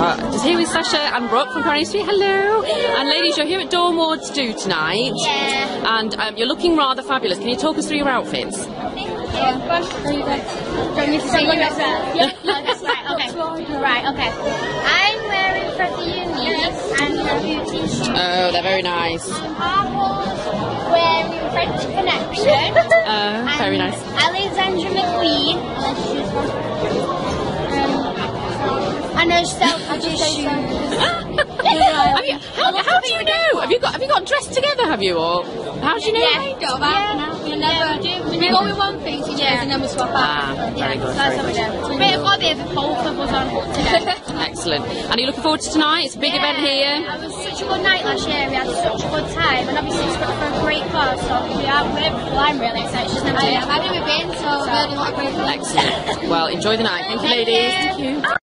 Today with Sasha and Brooke from Browning Street. Hello. And ladies, you're here at Dawn Ward to do tonight. Yeah. And you're looking rather fabulous. Can you talk us through your outfits? Right, okay. I'm wearing pretty unique and a beauty shop. Oh, they're very nice. Apple's wearing French Connection. Oh, very nice. Alexandra McQueen. And her self-produced shoes. How do you know? Have you got dressed together, have you? Or how do you know? Yeah, we go with one thing today and then we swap out. Very good. So we've got a bit of both of us on today. Excellent. And are you looking forward to tonight? It's a big event here. It was such a good night last year. We had such a good time. And obviously it's got a great cause. So I'm really excited. She's never been. I've never been, so really what a great. Excellent. Well, enjoy the night. Thank you, ladies. Thank you.